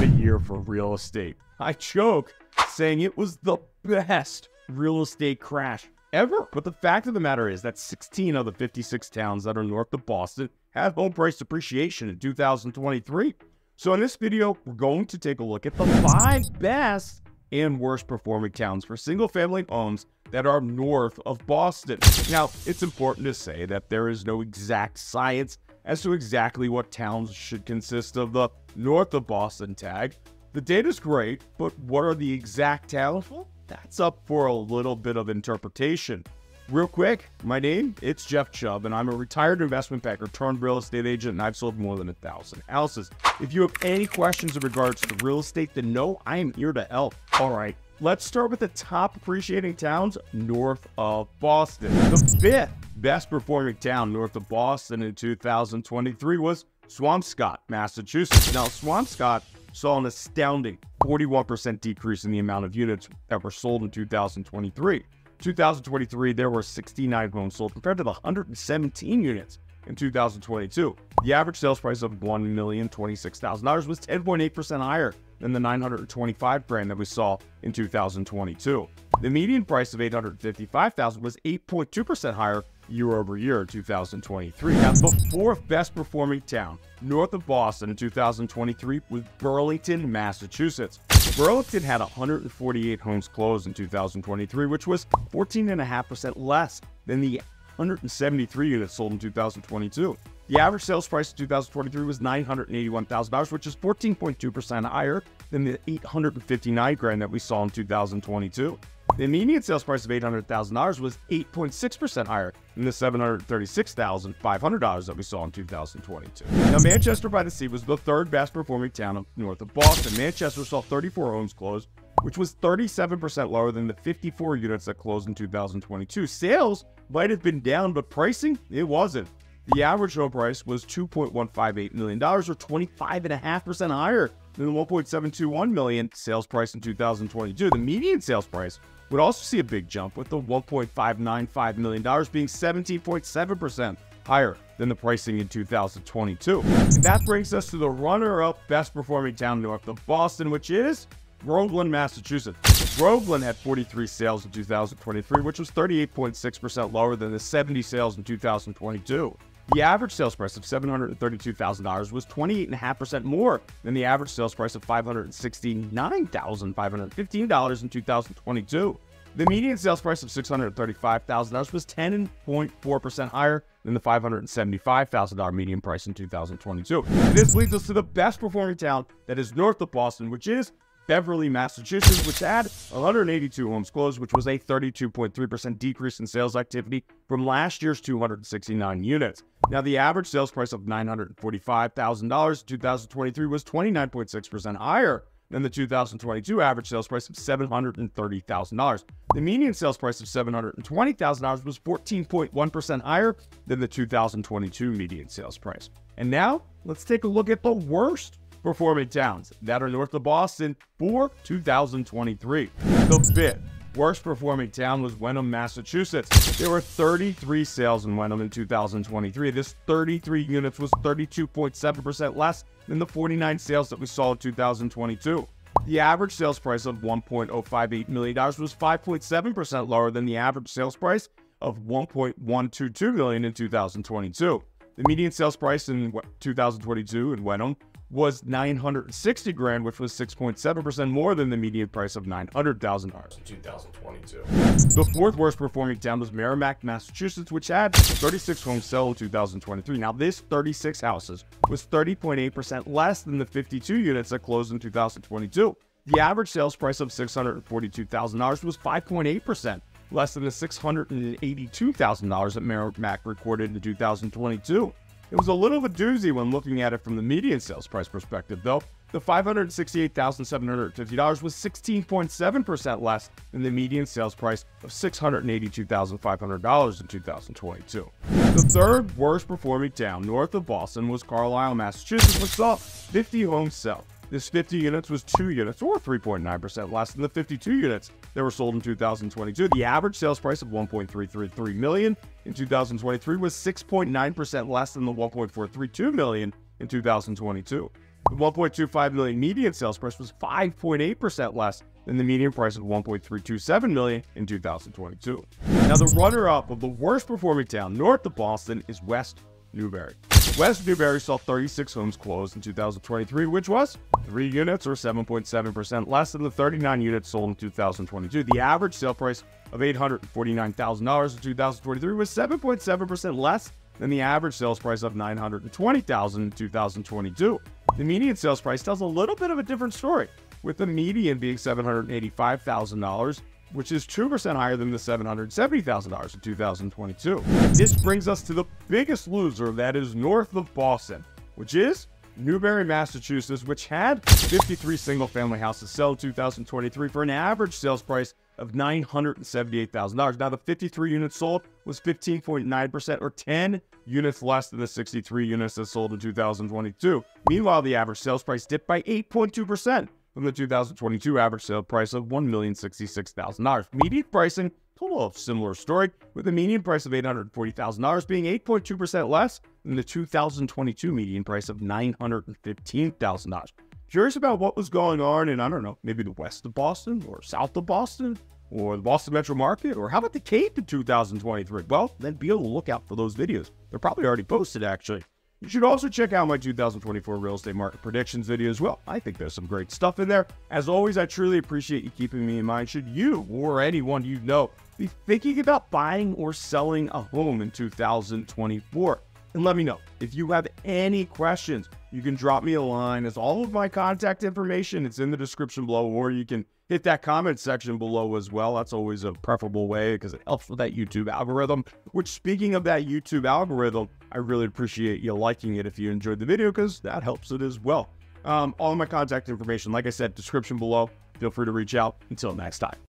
what a year for real estate. I joke saying it was the best real estate crash ever. But the fact of the matter is that 16 of the 56 towns that are north of Boston had home price appreciation in 2023. So in this video, we're going to take a look at the 5 best and worst performing towns for single family homes that are north of Boston. Now, it's important to say that there is no exact science as to exactly what towns should consist of the north of Boston tag. The data's great, but what are the exact towns? Well, that's up for a little bit of interpretation. Real quick, my name, it's Jeff Chubb, and I'm a retired investment banker turned real estate agent, and I've sold more than 1,000 houses. If you have any questions in regards to real estate, then know I am here to help. All right, let's start with the top appreciating towns north of Boston. The 5th best performing town north of Boston in 2023 was Swampscott, Massachusetts. Now, Swampscott saw an astounding 41% decrease in the amount of units that were sold in 2023. 2023, there were 69 homes sold compared to the 117 units in 2022. The average sales price of $1,026,000 was 10.8% higher than the $925,000 that we saw in 2022. The median price of $855,000 was 8.2% higher year over year in 2023. Now, the 4th best performing town north of Boston in 2023 was Burlington, Massachusetts. Burlington had 148 homes closed in 2023, which was 14.5% less than the 173 units sold in 2022. The average sales price in 2023 was $981,000, which is 14.2% higher than the $859,000 that we saw in 2022. The median sales price of $800,000 was 8.6% higher than the $736,500 that we saw in 2022. Now, Manchester by the Sea was the 3rd best performing town north of Boston. Manchester saw 34 homes closed, which was 37% lower than the 54 units that closed in 2022. Sales might have been down, but pricing, it wasn't. The average home price was $2.158 million, or 25.5% higher than the $1.721 million sales price in 2022. The median sales price would also see a big jump, with the $1.595 million being 17.7% higher than the pricing in 2022. And that brings us to the runner-up best performing town north of Boston, which is Groveland, Massachusetts. Groveland had 43 sales in 2023, which was 38.6% lower than the 70 sales in 2022. The average sales price of $732,000 was 28.5% more than the average sales price of $569,515 in 2022. The median sales price of $635,000 was 10.4% higher than the $575,000 median price in 2022. And this leads us to the best performing town that is north of Boston, which is Beverly, Massachusetts, which had 182 homes closed, which was a 32.3% decrease in sales activity from last year's 269 units. Now, the average sales price of $945,000 in 2023 was 29.6% higher than the 2022 average sales price of $730,000. The median sales price of $720,000 was 14.1% higher than the 2022 median sales price. And now, let's take a look at the worst performing towns that are north of Boston for 2023. The 5th worst performing town was Wenham, Massachusetts. There were 33 sales in Wenham in 2023. This 33 units was 32.7% less than the 49 sales that we saw in 2022. The average sales price of $1.058 million was 5.7% lower than the average sales price of $1.122 million in 2022. The median sales price in 2022 in Wenham was $960,000, which was 6.7% more than the median price of $900,000 in 2022. The 4th worst performing town was Merrimack, Massachusetts, which had 36 homes sold in 2023. Now, this 36 houses was 30.8% less than the 52 units that closed in 2022. The average sales price of $642,000 was 5.8% less than the $682,000 that Merrimack recorded in 2022. It was a little of a doozy when looking at it from the median sales price perspective, though. The $568,750 was 16.7% less than the median sales price of $682,500 in 2022. The 3rd worst performing town north of Boston was Carlisle, Massachusetts, which saw 50 homes sell. This 50 units was 2 units, or 3.9% less than the 52 units that were sold in 2022. The average sales price of $1.333 million in 2023 was 6.9% less than the $1.432 million in 2022. The 1.25 million median sales price was 5.8% less than the median price of 1.327 million in 2022. Now, the runner-up of the worst-performing town north of Boston is West Newbury. West Newbury saw 36 homes closed in 2023, which was 3 units or 7.7% less than the 39 units sold in 2022. The average sale price of $849,000 in 2023 was 7.7% less than the average sales price of $920,000 in 2022. The median sales price tells a little bit of a different story, with the median being $785,000, which is 2% higher than the $770,000 in 2022. This brings us to the biggest loser that is north of Boston, which is Newbury, Massachusetts, which had 53 single-family houses sell in 2023 for an average sales price of $978,000. Now, the 53 units sold was 15.9% or 10 units less than the 63 units that sold in 2022. Meanwhile, the average sales price dipped by 8.2% from the 2022 average sale price of $1,066,000. Median pricing, total of similar story, with the median price of $840,000 being 8.2% less than the 2022 median price of $915,000. Curious about what was going on in, I don't know, maybe the west of Boston or south of Boston or the Boston metro market, or how about the Cape in 2023? Well, then be on the lookout for those videos. They're probably already posted, actually. You should also check out my 2024 real estate market predictions video as well. I think there's some great stuff in there. As always, I truly appreciate you keeping me in mind. Should you or anyone you know be thinking about buying or selling a home in 2024? And let me know. If you have any questions, you can drop me a line. As all of my contact information, it's in the description below, or you can hit that comment section below as well. That's always a preferable way because it helps with that YouTube algorithm. Which, speaking of that YouTube algorithm, I really appreciate you liking it if you enjoyed the video, because that helps it as well. All of my contact information, like I said, description below. Feel free to reach out. Until next time.